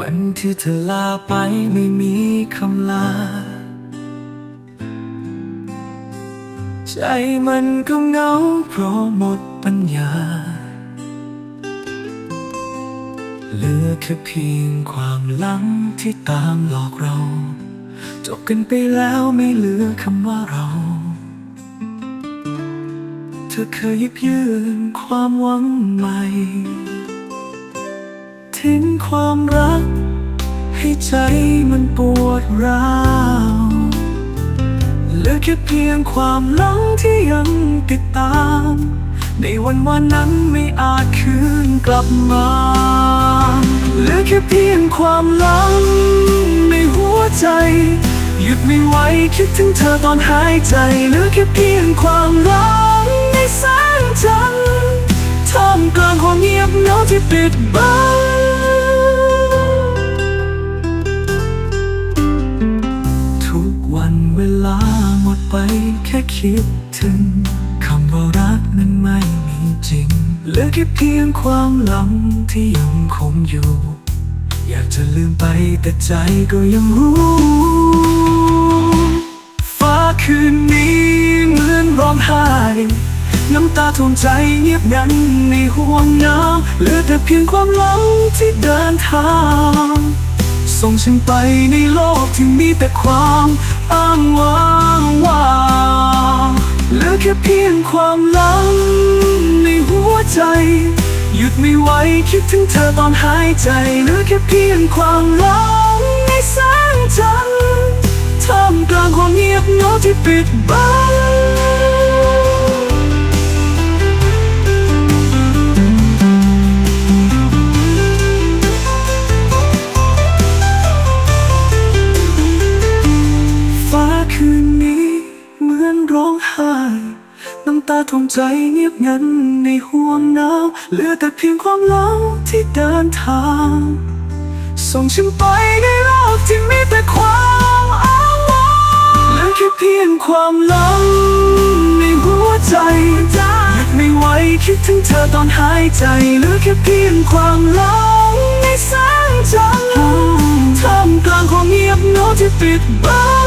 วันที่เธอลาไปไม่มีคำลาใจมันก็เหงาเพราะหมดปัญญาเหลือแค่เพียงความหลังที่ตามหลอกเราจบกันไปแล้วไม่เหลือคำว่าเราเธอเคยหยิบยื่นความหวังใหม่ทิ้งความรักให้ใจมันปวดร้าวเหลือแค่เพียงความหลังที่ยังติดตามในวันวันนั้นไม่อาจคืนกลับมาเหลือแค่เพียงความหลังในหัวใจหยุดไม่ไหวคิดถึงเธอตอนหายใจเหลือแค่เพียงความหลังในแสงจันทร์ท่ามกลางความเงียบเหงาที่ปิดบังทุกวันเวลาหมดไปแค่คิดถึงคำว่ารักนั้นไม่มีจริงเหลือแค่เพียงความหลังที่ยังคงอยู่อยากจะลืมไปแต่ใจก็ยังรู้ฟ้าคืนนี้เหมือนร้องไห้น้ำตาท่วมใจเงียบงันในห่วงน้ำเหลือแต่เพียงความหลังที่เดินทางส่งฉันไปในโลกที่มีแต่ความอ้างว้างว่างเหลือแค่เพียงความหลังในหัวใจหยุดไม่ไหวคิดถึงเธอตอนหายใจเหลือแค่เพียงความหลังในแสงจันทร์ท่ามกลางความเงียบเหงาที่ปิดบังคืนนี้เหมือนร้องไห้น้ำตาท่วมใจเงียบงันในห่วงน้ำเหลือแต่เพียงความเหงาที่เดินทางส่งฉันไปในโลกที่มีแต่ความอ้างว้างเหลือแค่เพียงความหลังในหัวใจหยุดไม่ไหวคิดถึงเธอตอนหายใจเหลือแค่เพียงความหลังในแสงจันทร์ท่ามกลางความเงียบเหงาที่ปิดบัง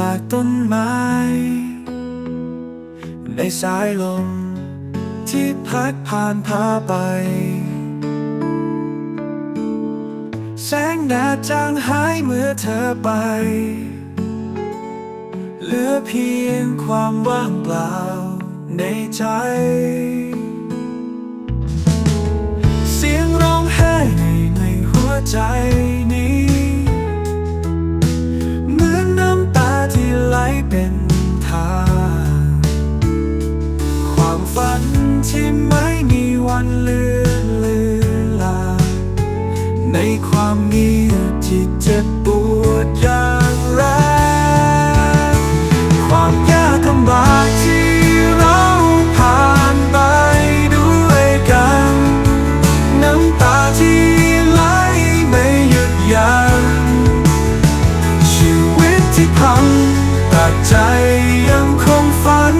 จากต้นไม้ในสายลมที่พัดผ่านพาไปแสงแดดจางหายเมื่อเธอไปเหลือเพียงความว่างเปล่าในใจเสียงร้องไห้ในหัวใจนี้ที่ไหลเป็นทางความฝันที่ไม่มีวันเลือนลางในความเงียบที่เจ็บปวดอย่างแรงความยากลำบากที่เราผ่านไปด้วยกันน้ำตาที่ไหลไม่หยุดยั้งชีวิตที่พังแต่ใจยังคงฝัน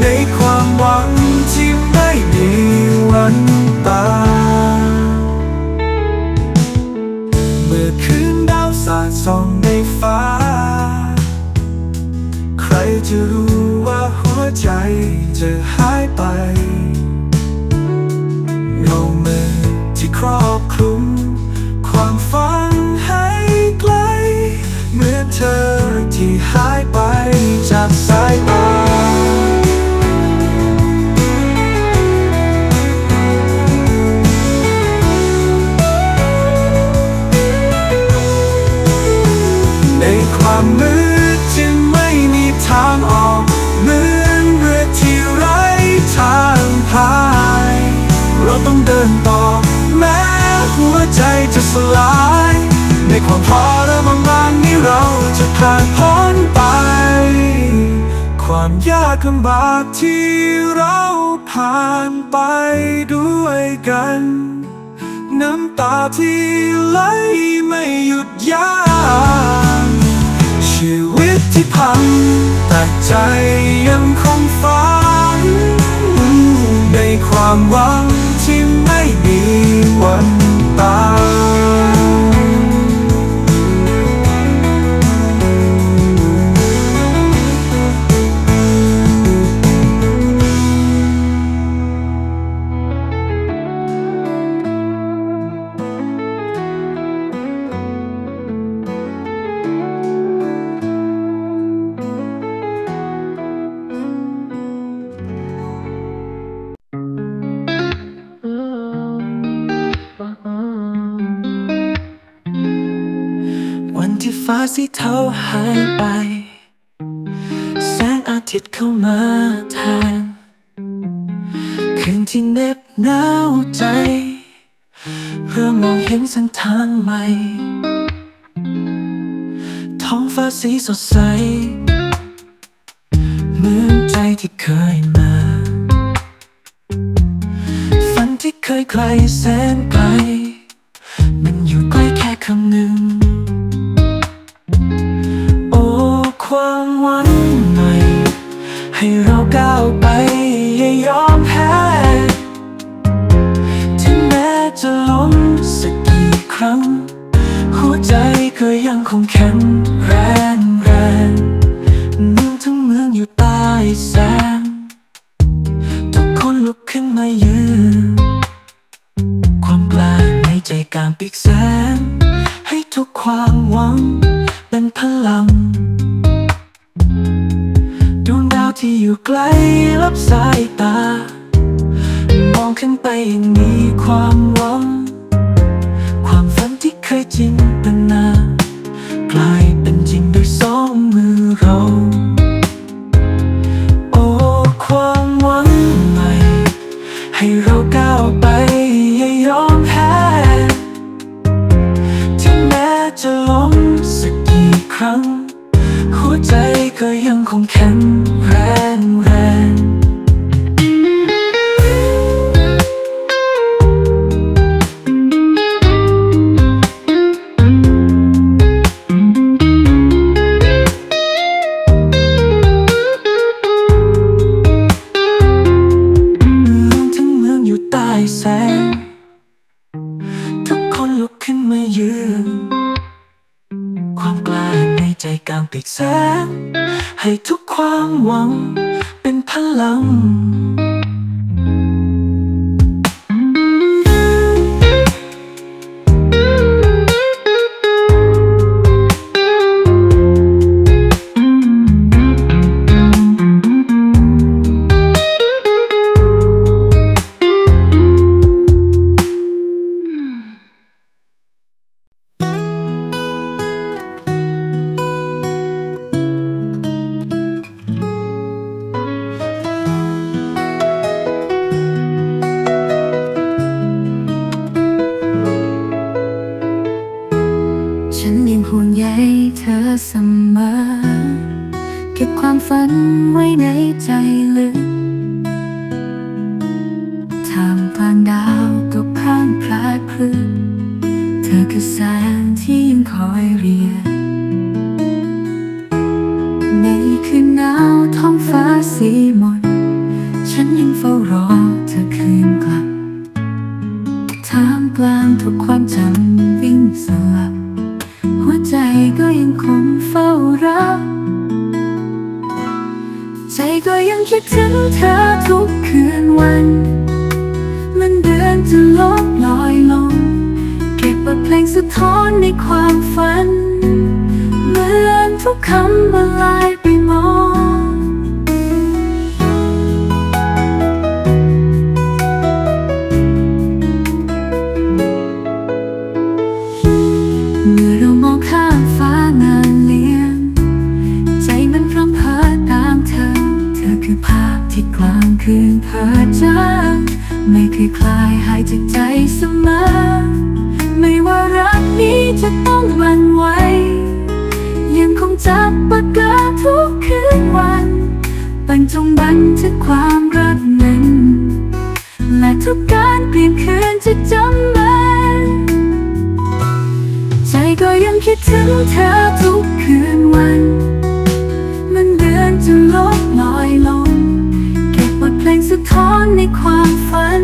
ในความหวังที่ไม่มีวันตายเมื่อคืนดาวสาดส่องในฟ้าใครจะรู้ว่าหัวใจจะหายไปเงามือที่ครอบคลุมความฝันให้ไกลเมื่อเธอที่หายไปจากสายตาในความมืดจึงไม่มีทางออกเหมือนเรือที่ไร้ทางพายเราต้องเดินต่อแม้หัวใจจะสลายในความท้อและ ผ่านพ้นไปความยากลำบากที่เราผ่านไปด้วยกันน้ำตาที่ไหลไม่หยุดยั้งชีวิตที่พังแต่ใจยังคงฝันในความหวังที่ไม่มีวันตายฟ้าสีเทาหายไปแสงอาทิตย์เข้ามาแทนคืนที่เหน็บหนาวใจเริ่มมองเห็นเส้นทางใหม่ท้องฟ้าสีสดใสเหมือนใจที่เคยมาฝันที่เคยไกลแสนไกลมันอยู่ใกล้แค่คำหนึ่งความหวังใหม่ให้เราก้าวไปอย่ายอมแพ้ถึงแม้จะล้มสักกี่ครั้งหัวใจก็ยังคงแข็งแรงทั้งเมืองอยู่ใต้แสงทุกคนลุกขึ้นมายืนความกล้าในใจกลางปีกแสงให้ทุกความหวังเป็นพลังที่อยู่ไกลลับสายตามองขึ้นไปยังมีความหวังความฝันที่เคยจินตนากลายเป็นจริงด้วยสองมือเราโอ้ความหวังใหม่ให้เราก้าวไปอย่ายอมแพ้ถึงแม้จะล้มสักกี่ครั้งหัวใจก็ยังคงแข็งแรงทั้งเมืองอยู่ใต้แสงทุกคนลุกขึ้นมายืนความกล้าในใจกลางปีกแสงให้ทุกความหวังเป็นพลัง จับปากกาทุกคืนวันบันจงบันทึกความรักนั้นและทุกการเปลี่ยนคืนจะจำมันใจก็ยังคิดถึงเธอทุกคืนวันมันเดือนจะลดลอยลงเก็บบทเพลงสะท้อนในความฝัน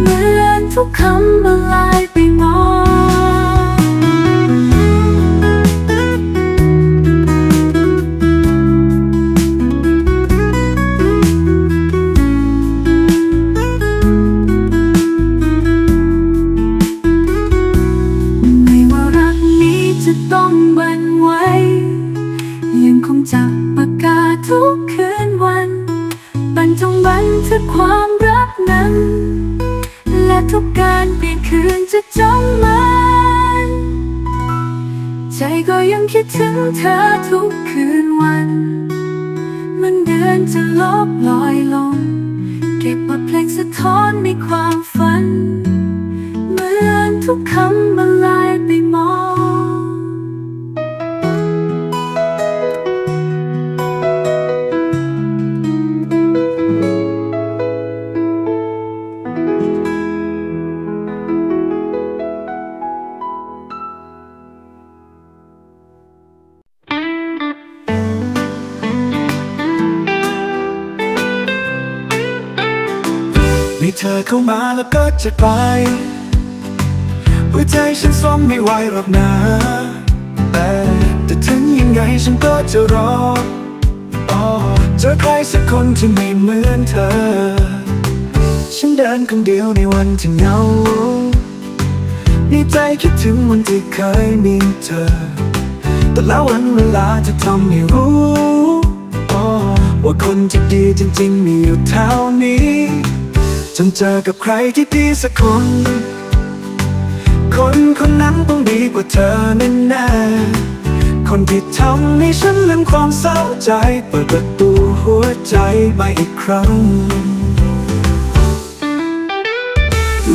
เหมือนทุกคำมาลายไปมองจากปากกาทุกคืนวันบันจงบันทึกความรักนั้นและทุกการเปลี่ยนคืนจะจงมันใจก็ยังคิดถึงเธอทุกคืนวันมันเดือนจะลบลอยลงเก็บบทเพลงสะท้อนในความฝันเหมือนทุกคำมาลายไปมองเธอเข้ามาแล้วก็จะไปหัวใจฉันซ่อมไม่ไหวหรอกนะแต่ถึงยังไงฉันก็จะรอเจอใครสักคนที่ไม่เหมือนเธอฉันเดินคนเดียวในวันที่เหงาในใจคิดถึงวันที่เคยมีเธอแต่แล้ววันเวลาจะทำให้รู้ว่าคนที่ดีจริงๆมีอยู่เท่านี้จนเจอกับใครที่ดีสักคนคนนั้นต้องดีกว่าเธอแน่ๆคนที่ทำให้ฉันลืมความเศร้าใจเปิดประตูหัวใจไปอีกครั้ง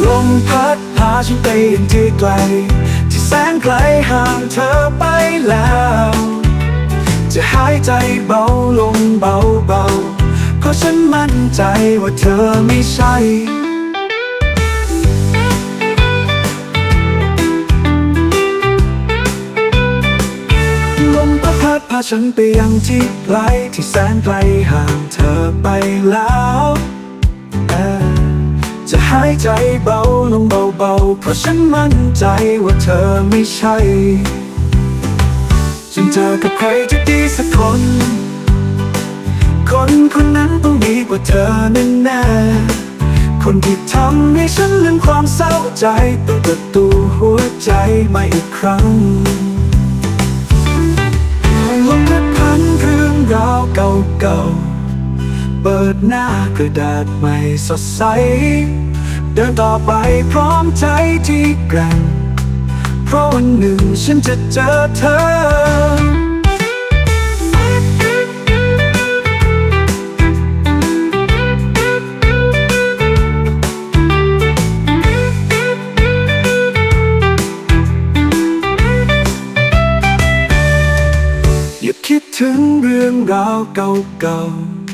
ลมพัดพาฉันไปยังที่ไกลที่แสนไกลห่างเธอไปแล้วจะหายใจเบาลงเบาๆเพราะฉันมั่นใจว่าเธอไม่ใช่ลมพัดพาฉันไปยังที่ไกลที่แสนไกลห่างเธอไปแล้วจะหายใจเบาลงเบาๆเพราะฉันมั่นใจว่าเธอไม่ใช่ฉันเจอกับใครที่ดีสักคนคนนั้นต้องดีกว่าเธอแน่ๆคนที่ทำให้ฉันลืมความเศร้าใจเปิดประตูหัวใจมาอีกครั้งลมพัดพันเรื่องราวเก่าๆเปิดหน้ากระดาษใหม่สดใสเดินต่อไปพร้อมใจที่แกร่งเพราะวันหนึ่งฉันจะเจอเธอคิดถึงเรื่องราวเก่า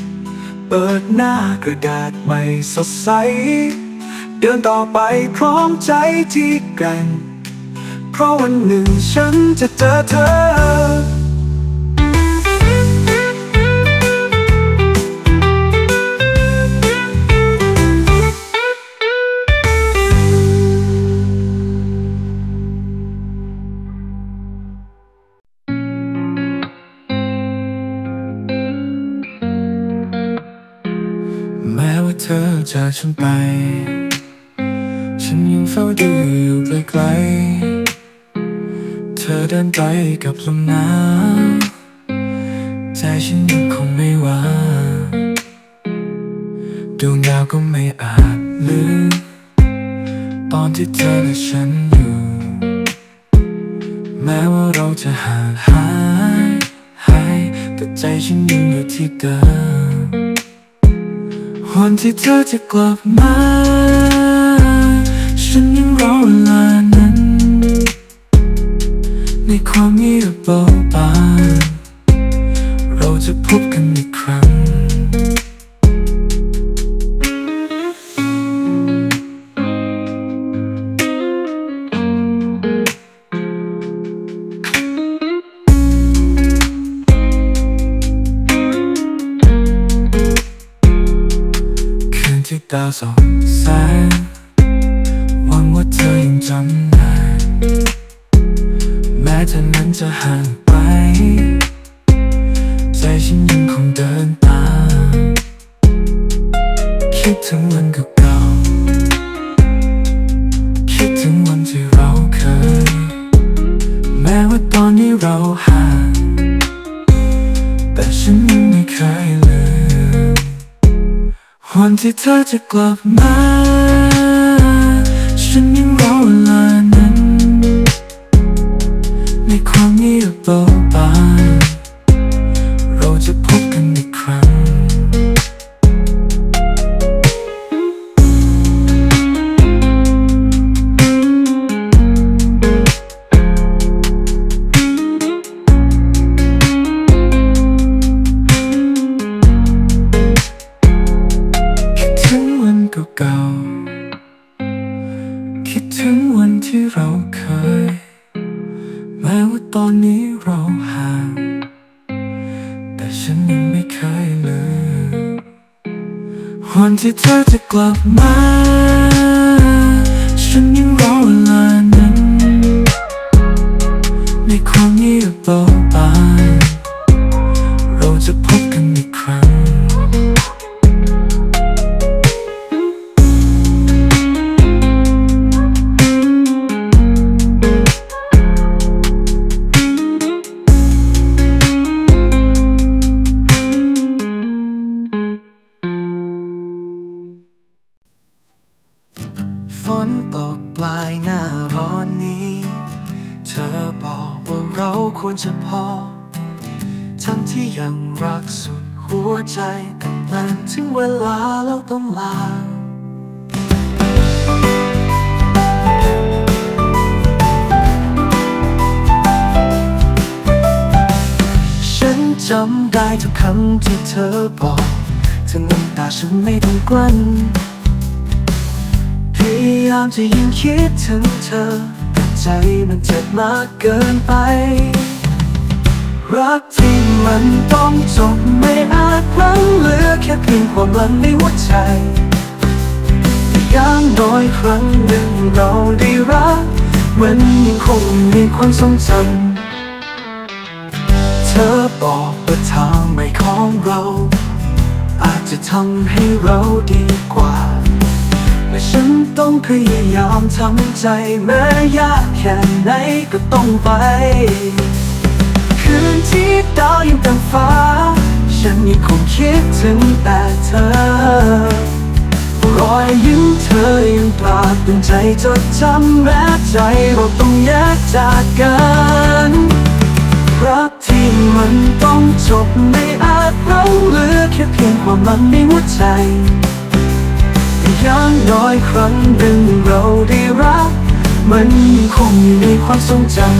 ๆเปิดหน้ากระดาษใหม่สดใสเดินต่อไปพร้อมใจที่แกร่งเพราะวันหนึ่งฉันจะเจอเธอเธอจากฉันไปฉันยังเฝ้าดูอยู่ไกลๆเธอเดินไปกับลมหนาวใจฉันยังคงไม่ว่างดวงดาวก็ไม่อาจลืมตอนที่เธอและฉันอยู่แม้ว่าเราจะห่างหายแต่ใจฉันยังอยู่ที่เดิมวันที่เธอจะกลับมาฉันยังรอเวลานั้นในความเงียบเบา าวสองแสงหวังว่าเธอยังจำได้แม้เธอนั้นจะห่างไปใจฉันยังคงเดินตามคิดถึงวันเก่าๆคิดถึงวันที่เราเคยแม้ว่าตอนนี้เราห่างแต่ฉันยังไม่เคยลืมวันที่เธอจะกลับมาฉันยังรอเวลานั้นในความเงียบเบาบางเราจะพบกันอีกครั้งคิดถึงวันที่เราเคยแม้ว่าตอนนี้เราห่างแต่ฉันยังไม่เคยลืมวันที่เธอจะกลับมาฉันยังรอเวลานั้นในความเงียบเบาบางเราจะพบกันอีกครั้งฝนตกปลายหน้าร้อนนี้เธอบอกว่าเราควรจะพอทั้งที่ยังรักสุดหัวใจแต่มันถึงเวลาแล้วต้องลาฉันจำได้ทุกคำที่เธอบอกเธอน้ำตาฉันไม่ต้องกลั้นพยายามจะยิ่งคิดถึงเธอแต่ใจมันเจ็บมากเกินไปรักที่มันต้องจบไม่อาจรั้งเหลือแค่เพียงความหลังในหัวใจแต่อย่างน้อยครั้งหนึ่งเราได้รักมันยังคงมีความทรงจำเธอบอกว่าทางใหม่ของเราอาจจะทำให้เราดีกว่าและฉันต้องพยายามทำใจแม้ยากแค่ไหนก็ต้องไปคืนที่ดาวยังต่างฟ้าฉันยังคงคิดถึงแต่เธอรอยยิ้มเธอยังปราบดวงใจจดจำแม้ใจเราต้องแยกจากกันรักที่มันต้องจบไม่อาจรั้งเหลือแค่เพียงความหลังในหัวใจอย่างน้อยครั้งหนึ่งเราได้รักมันยังคงอยู่ในความทรงจำ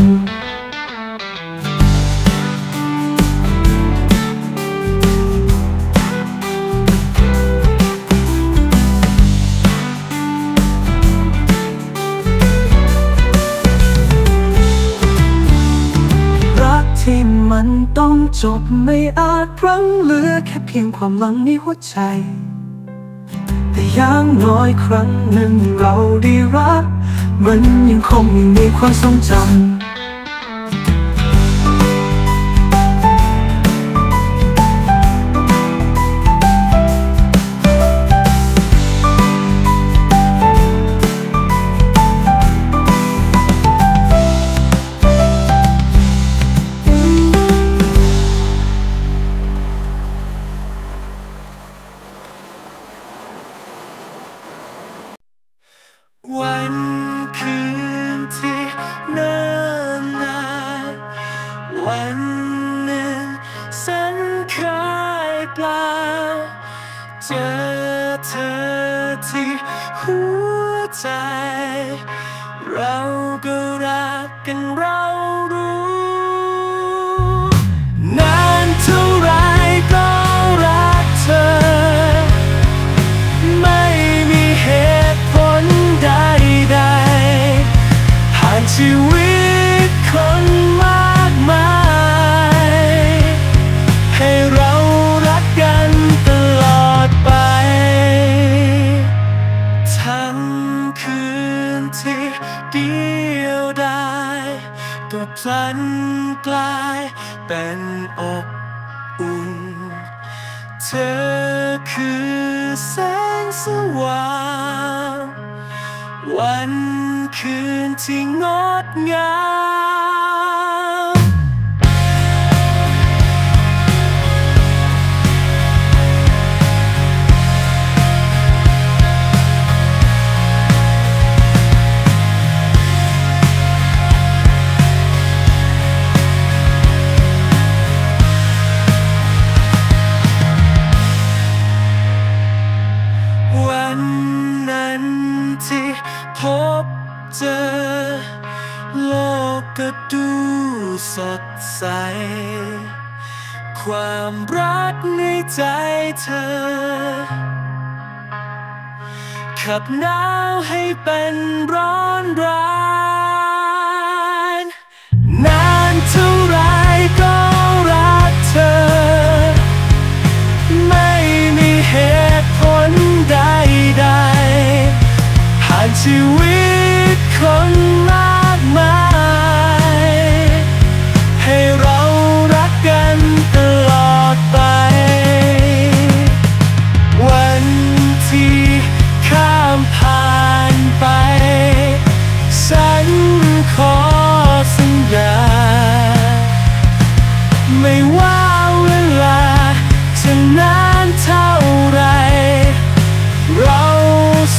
รักที่มันต้องจบไม่อาจรั้งเหลือแค่เพียงความหลังในหัวใจแต่อย่างน้อยครั้งหนึ่งเราได้รักมันยังคงมีความทรงจำวันคืนที่นานนานวันหนึ่งฉันคายเปล่าเจอเธอที่หัวใจเราก็รักกันเรารู้นานเท่าไรก็รักเธอชีวิตคนมากมายให้เรารักกันตลอดไป ทั้งคืนที่เดียวดายก็พลันกลายเป็นอบอุ่นเธอคือแสงสว่างวันคืนที่งดงามวันนั้นที่พบเจอโลกก็ดูสดใสความรักในใจเธอขับหนาวให้เป็นร้อนแรงนานเท่าไรก็รักเธอไม่มีเหตุผลใดๆผ่านชีวิตคนมากมายให้เรารักกันตลอดไปวันที่ข้ามผ่านไปฉันขอสัญญาไม่ว่าเวลาจะนานเท่าไรเรา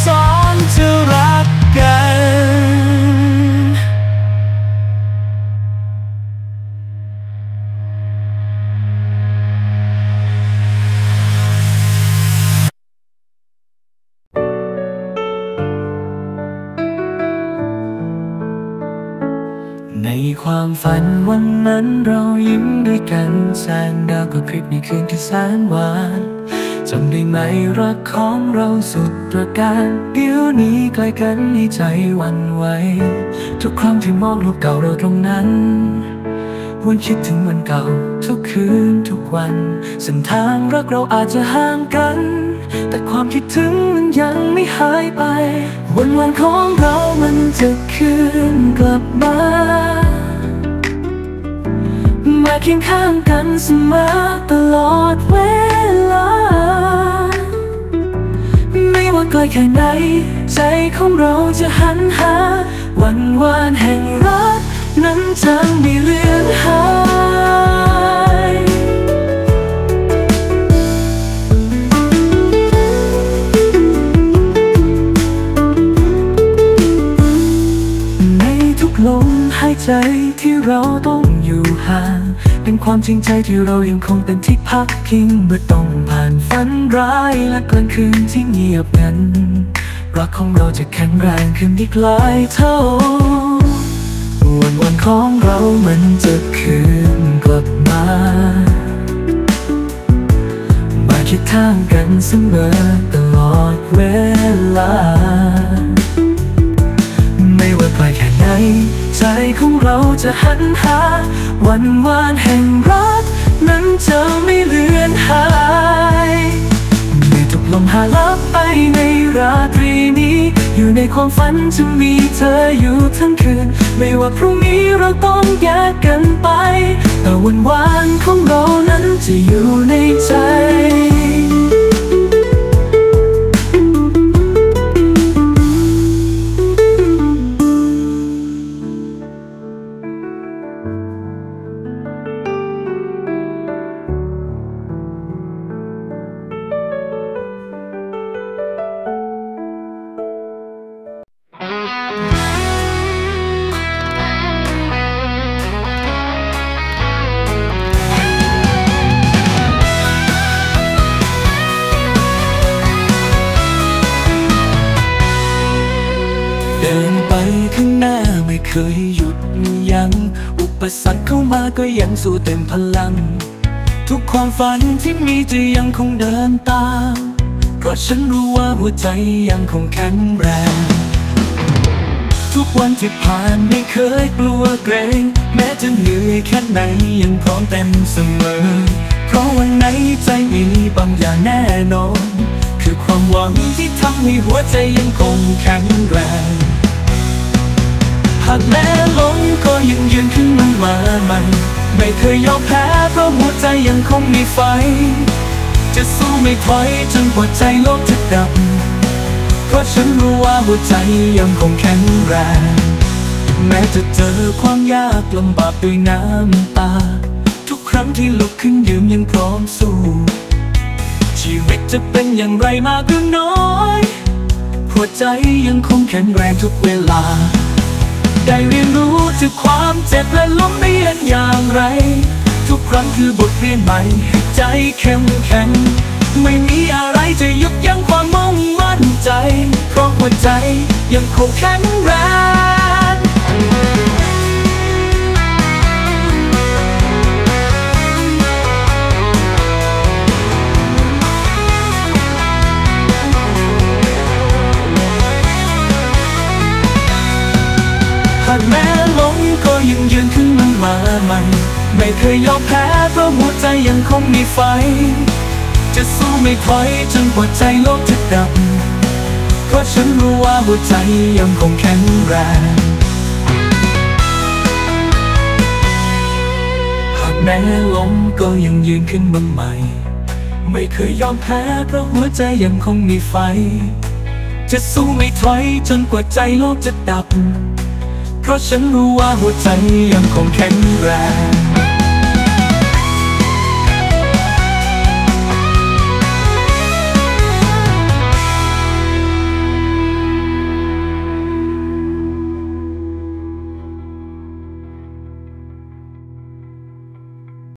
สองจะรักกันในความฝันวันนั้นเรายิ้มด้วยกันแสงดาวก็พริบในคืนที่แสนหวานจำได้ไหมรักของเราสุดประการเดี๋ยวนี้ใกล้กันให้ใจหวั่นไหวทุกครั้งที่มองรูปเก่าเราตรงนั้นวนคิดถึงวันเก่าทุกคืนทุกวันเส้นทางรักเราอาจจะห่างกันแต่ความคิดถึงมันยังไม่หายไปวันของเรามันจะคืนกลับมามาเคียงข้างกันเสมอตลอดเวลาไม่ว่าไกลแค่ไหนใจของเราจะหันหาวันวานแห่งรักนั้นจะไม่เลือนหายในทุกลมหายใจที่เราต้องอยู่ห่างเป็นความจริงใจที่เรายังคงเป็นที่พักพิงเมื่อต้องผ่านฝันร้ายและกลางคืนที่เงียบงันรักของเราจะแข็งแรงขึ้นอีกหลายเท่าวันของเรามันจะคืนกลับมามาคิดทางกันเสมอตลอดเวลาไม่ว่าไกลแค่ไหนใจของเราจะหันหาวันวานแห่งรักนั้นจะไม่เลือนหายไม่ถูกลมหายลับไปในราตรีนี้อยู่ในความฝันจะมีเธออยู่ทั้งคืนไม่ว่าพรุ่งนี้เราต้องแยกกันไปแต่วันวานของเรานั้นจะอยู่ในใจเคยหยุดยั้งอุปสรรคเข้ามาก็ยังสู้เต็มพลังทุกความฝันที่มีจะยังคงเดินตามเพราะฉันรู้ว่าหัวใจยังคงแข็งแรงทุกวันที่ผ่านไม่เคยกลัวเกรงแม้จะเหนื่อยแค่ไหนยังพร้อมเต็มเสมอเพราะวันไหนใจมีบางอย่างแน่นอน คือความหวังที่ทำให้หัวใจยังคงแข็งแรงหากแม้ล้มก็ยังยืนขึ้นมามันไม่เคยยอมแพ้เพราะหัวใจยังคงมีไฟจะสู้ไม่ถอยจนหัวใจโลกจะดับเพราะฉันรู้ว่าหัวใจยังคงแข็งแรงแม้จะเจอความยากลำบากด้วยน้ำตาทุกครั้งที่ลุกขึ้นยืนยังพร้อมสู้ชีวิตจะเป็นอย่างไรมากหรือน้อยหัวใจยังคงแข็งแรงทุกเวลาได้เรียนรู้ถึงความเจ็บและล้มไม่ยันอย่างไรทุกครั้งคือบทเรียนใหม่ให้ใจเข้มแข็งไม่มีอะไรจะยุบยั้งความมุ่งมั่นใจเพราะหัวใจยังคงแข็งแรงหากแม้ล้มก็ยังยืนขึ้นมามันไม่เคยยอมแพ้เพราะหัวใจยังคงมีไฟจะสู้ไม่ถอยจนหัวใจโลกจะดับเพราะฉันรู้ว่าหัวใจยังคงแข็งแรงหากแม้ล้มก็ยังยืนขึ้นมาใหม่ไม่เคยยอมแพ้เพราะหัวใจยังคงมีไฟจะสู้ไม่ถอยจนกว่าใจโลกจะดับเพราะฉันรู้ว่าหัวใจยังคงแข็งแรง